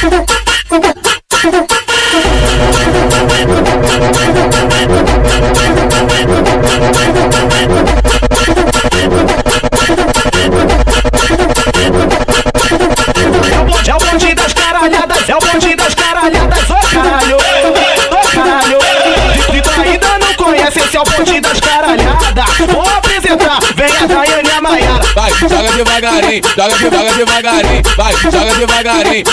É o bonde das caralhadas, é o bonde das caralhadas, ô caralho, de traída não conhece, esse é o bonde das caralhadas. Vou apresentar, vem a Daiane e a Maiara. Vai, joga devagarinho, vai, joga devagarinho.